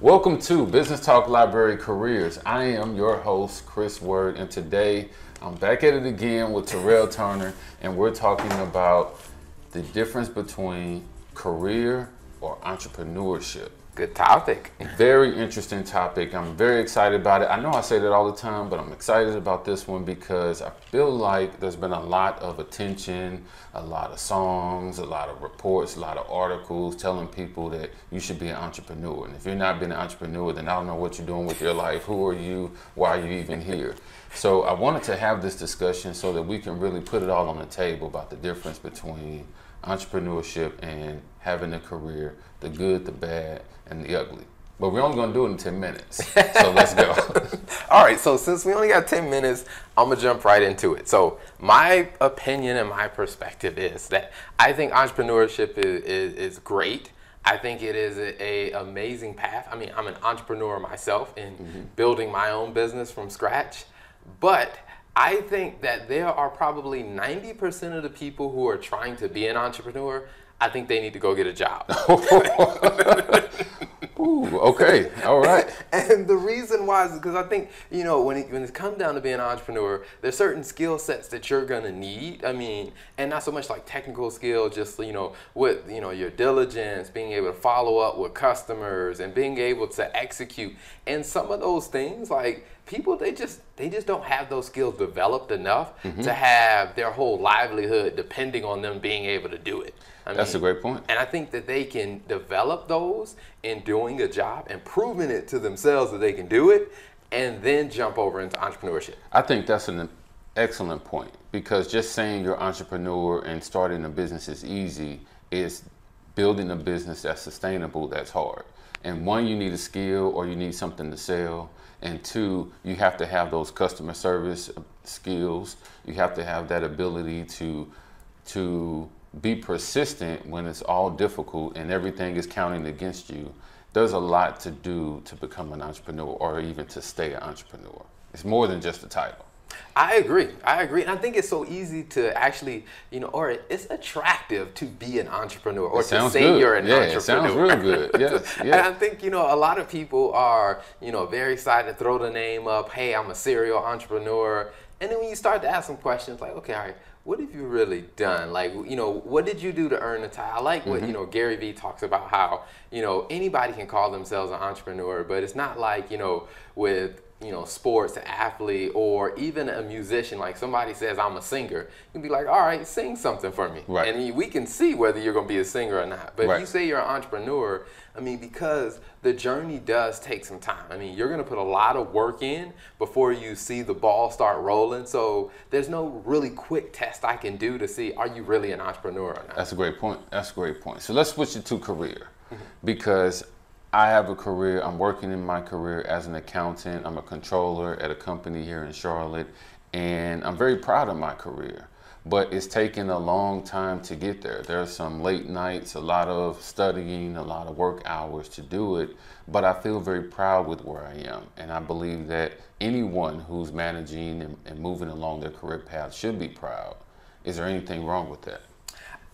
Welcome to Business Talk Library Careers. I am your host, Chris Word, and today I'm back at it again with Terrell Turner, and we're talking about the difference between career or entrepreneurship. Good topic. Very interesting topic. I'm very excited about it. I know I say that all the time, but I'm excited about this one because I feel like there's been a lot of attention, a lot of songs, a lot of reports, a lot of articles telling people that you should be an entrepreneur. And if you're not being an entrepreneur, then I don't know what you're doing with your life. Who are you? Why are you even here? So I wanted to have this discussion so that we can really put it all on the table about the difference between entrepreneurship and having a career, the good, the bad, and the ugly. But we're only going to do it in 10 minutes, so let's go. All right, so since we only got 10 minutes, I'm going to jump right into it. So my opinion and my perspective is that I think entrepreneurship is great. I think it is an amazing path. I mean, I'm an entrepreneur myself in building my own business from scratch, but I think that there are probably 90% of the people who are trying to be an entrepreneur, I think they need to go get a job. Ooh, okay, all right. And the reason why is because I think, you know, when it comes down to being an entrepreneur, there's certain skill sets that you're gonna need. I mean, and not so much like technical skill, just, you know, with, you know, your diligence, being able to follow up with customers and being able to execute. And some of those things, like, people, they just don't have those skills developed enough to have their whole livelihood depending on them being able to do it. That's a great point. And I think that they can develop those in doing a job and proving it to themselves that they can do it, and then jump over into entrepreneurship. I think that's an excellent point, because just saying you're an entrepreneur and starting a business is easy. It's building a business that's sustainable that's hard. And one, you need a skill or you need something to sell. And two, you have to have those customer service skills. You have to have that ability to be persistent when it's all difficult and everything is counting against you. There's a lot to do to become an entrepreneur or even to stay an entrepreneur. It's more than just a title. I agree. I agree. And I think it's so easy to actually, you know, or it's attractive to be an entrepreneur or to say good. You're an entrepreneur. It sounds real good. Yes, yes. And I think, you know, a lot of people are, you know, very excited to throw the name up. Hey, I'm a serial entrepreneur. And then when you start to ask some questions like, okay, all right, what have you really done? Like, you know, what did you do to earn the title? I like what, you know, Gary Vee talks about how, you know, anybody can call themselves an entrepreneur, but it's not like, you know, with, you know, sports, an athlete, or even a musician. Like somebody says, I'm a singer. You can be like, all right, sing something for me. Right. And we can see whether you're going to be a singer or not. But if you say you're an entrepreneur, I mean, because the journey does take some time. I mean, you're going to put a lot of work in before you see the ball start rolling. So there's no really quick test I can do to see, are you really an entrepreneur or not? That's a great point. That's a great point. So let's switch it to career, because I have a career. I'm working in my career as an accountant. I'm a controller at a company here in Charlotte, and I'm very proud of my career, but it's taken a long time to get there. There's some late nights, a lot of studying, a lot of work hours to do it, but I feel very proud with where I am. And I believe that anyone who's managing and moving along their career path should be proud. Is there anything wrong with that?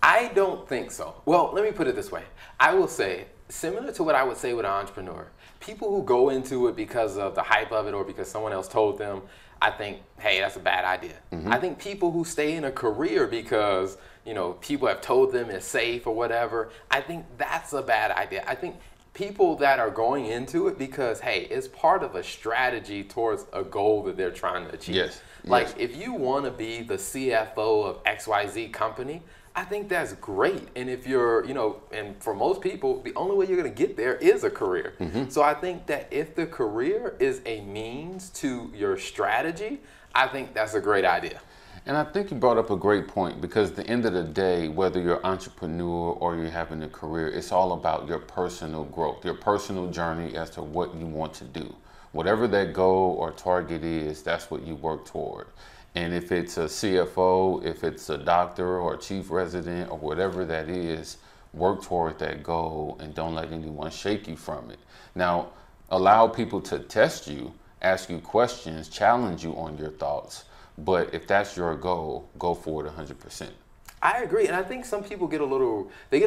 I don't think so. Well, let me put it this way. I will say, similar to what I would say with an entrepreneur, people who go into it because of the hype of it or because someone else told them, I think, hey, that's a bad idea. I think people who stay in a career because, you know, people have told them it's safe or whatever, I think that's a bad idea. I think people that are going into it because, hey, it's part of a strategy towards a goal that they're trying to achieve. Yes. Like, if you want to be the CFO of XYZ company, I think that's great. And if you're, you know, and for most people, the only way you're going to get there is a career. So I think that if the career is a means to your strategy, I think that's a great idea. And I think you brought up a great point, because at the end of the day, whether you're an entrepreneur or you're having a career, it's all about your personal growth, your personal journey as to what you want to do. Whatever that goal or target is, that's what you work toward. And if it's a CFO, if it's a doctor or a chief resident or whatever that is, work toward that goal and don't let anyone shake you from it. Now, allow people to test you, ask you questions, challenge you on your thoughts. But if that's your goal, go for it 100%. I agree, and I think some people get a little, I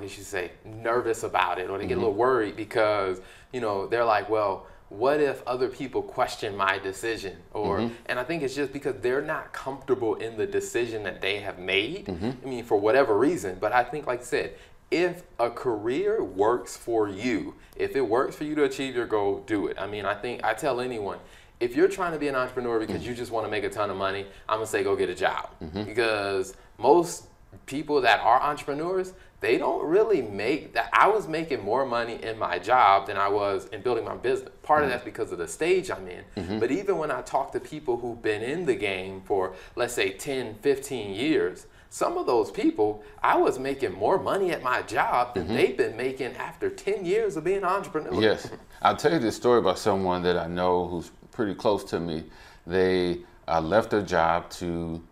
guess you say, nervous about it, or they get a little worried because, you know, they're like, well, what if other people question my decision? Or, and I think it's just because they're not comfortable in the decision that they have made, I mean, for whatever reason. But I think, like I said, if a career works for you, if it works for you to achieve your goal, do it. I mean, I think, I tell anyone, if you're trying to be an entrepreneur because you just want to make a ton of money, I'm going to say go get a job. Because most people that are entrepreneurs, they don't really make that. I was making more money in my job than I was in building my business. Part of that's because of the stage I'm in. But even when I talk to people who've been in the game for, let's say, 10, 15 years, some of those people, I was making more money at my job than they've been making after 10 years of being an entrepreneur. Yes. I'll tell you this story about someone that I know who's pretty close to me. They left their job to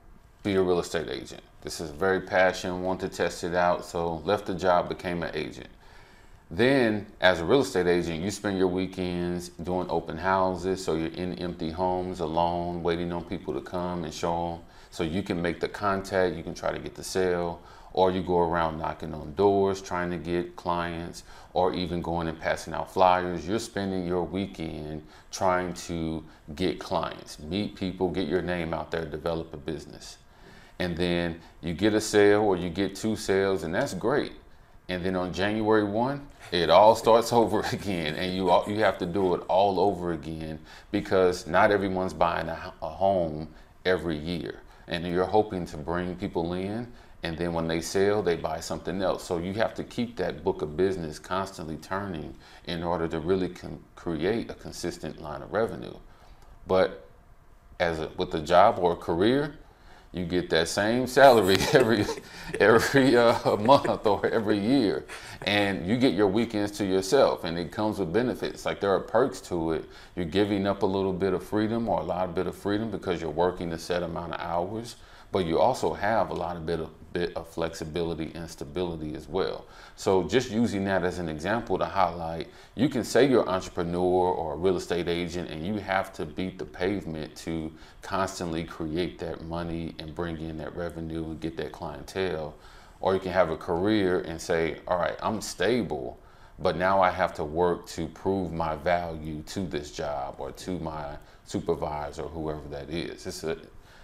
be a real estate agent. This is very passion, wanted to test it out, so left the job, became an agent. Then, as a real estate agent, you spend your weekends doing open houses, so you're in empty homes, alone, waiting on people to come and show them. So you can make the contact, you can try to get the sale, or you go around knocking on doors, trying to get clients, or even going and passing out flyers. You're spending your weekend trying to get clients, meet people, get your name out there, develop a business. And then you get a sale or you get two sales, and that's great. And then on January 1, it all starts over again, and you have to do it all over again because not everyone's buying a home every year. And you're hoping to bring people in, and then when they sell, they buy something else. So you have to keep that book of business constantly turning in order to really create a consistent line of revenue. But with a job or a career, you get that same salary every month or every year, and you get your weekends to yourself, and it comes with benefits. Like, there are perks to it. You're giving up a little bit of freedom or a lot bit of freedom because you're working a set amount of hours, but you also have a lot of bit of flexibility and stability as well. So just using that as an example to highlight, you can say you're an entrepreneur or a real estate agent, and you have to beat the pavement to constantly create that money and bring in that revenue and get that clientele. Or you can have a career and say, all right, I'm stable, but now I have to work to prove my value to this job or to my supervisor, whoever that is.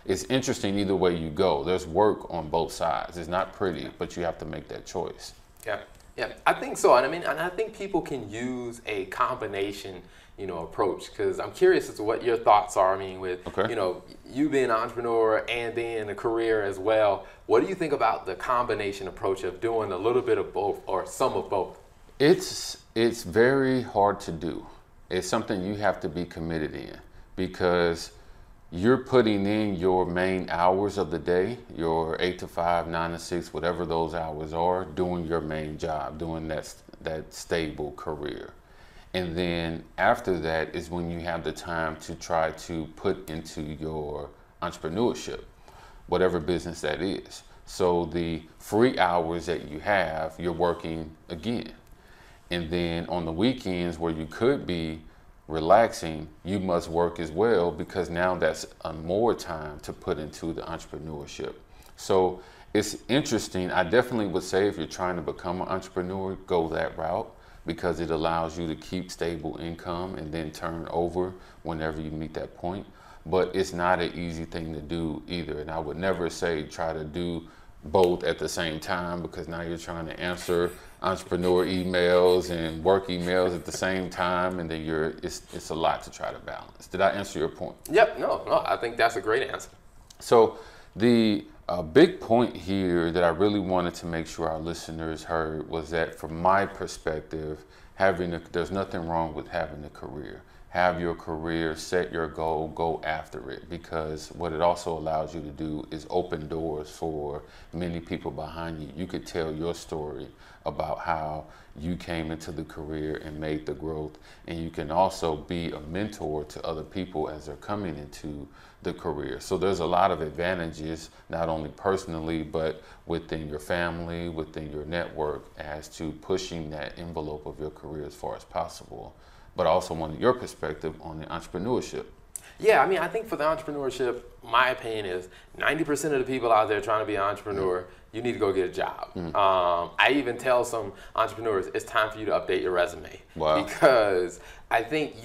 It's interesting either way you go. There's work on both sides. It's not pretty, but you have to make that choice. Yeah, yeah, I think so. And I think people can use a combination, you know, approach, because I'm curious as to what your thoughts are. I mean, with, you know, you being an entrepreneur and being a career as well, what do you think about the combination approach of doing a little bit of both or some of both? It's very hard to do. It's something you have to be committed in, because you're putting in your main hours of the day, your 8 to 5, 9 to 6, whatever those hours are, doing your main job, doing that stable career. And then after that is when you have the time to try to put into your entrepreneurship, whatever business that is. So the free hours that you have, you're working again. And then on the weekends where you could be relaxing, you must work as well, because now that's more time to put into the entrepreneurship. So it's interesting. I definitely would say if you're trying to become an entrepreneur, go that route, because it allows you to keep stable income and then turn over whenever you meet that point. But it's not an easy thing to do either. And I would never say try to do both at the same time, because now you're trying to answer entrepreneur emails and work emails at the same time, and then it's a lot to try to balance. Did I answer your point? Yep, no, I think that's a great answer. So the big point here that I really wanted to make sure our listeners heard was that, from my perspective, there's nothing wrong with having a career. Have your career, set your goal, go after it, because what it also allows you to do is open doors for many people behind you. You could tell your story about how you came into the career and made the growth, and you can also be a mentor to other people as they're coming into the career. So there's a lot of advantages, not only personally, but within your family, within your network, as to pushing that envelope of your career as far as possible. But I also wanted your perspective on the entrepreneurship. Yeah, I mean, I think for the entrepreneurship, my opinion is 90% of the people out there trying to be an entrepreneur, you need to go get a job. I even tell some entrepreneurs, it's time for you to update your resume. Wow. Because I think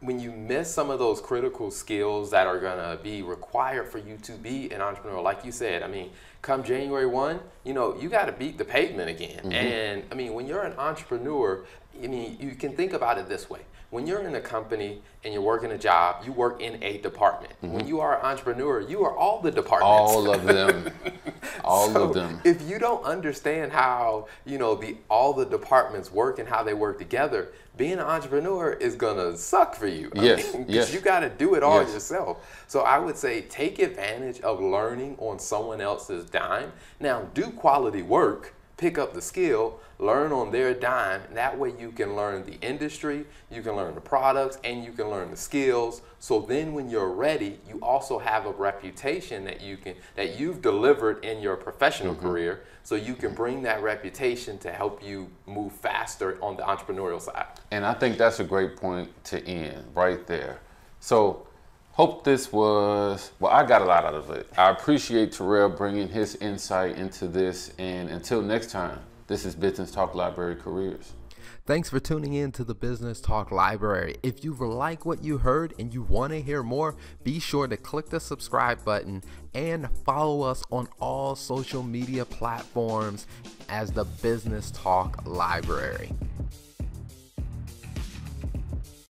when you miss some of those critical skills that are gonna be required for you to be an entrepreneur, like you said, I mean, come January 1, you know, you gotta beat the pavement again. And I mean, when you're an entrepreneur, I mean, you can think about it this way. When you're in a company and you're working a job, you work in a department. When you are an entrepreneur, you are all the departments. All of them. All of them. If you don't understand how, you know, all the departments work and how they work together, being an entrepreneur is gonna suck for you. Yes. I mean, yes. You gotta do it all yourself. So I would say take advantage of learning on someone else's dime. Now, do quality work, pick up the skill, learn on their dime. That way you can learn the industry, you can learn the products, and you can learn the skills. So then when you're ready, you also have a reputation that you've delivered in your professional career. So you can bring that reputation to help you move faster on the entrepreneurial side. And I think that's a great point to end right there. So hope this was, well, I got a lot out of it. I appreciate Terrell bringing his insight into this. And until next time, this is Business Talk Library Careers. Thanks for tuning in to the Business Talk Library. If you like what you heard and you want to hear more, be sure to click the subscribe button and follow us on all social media platforms as the Business Talk Library.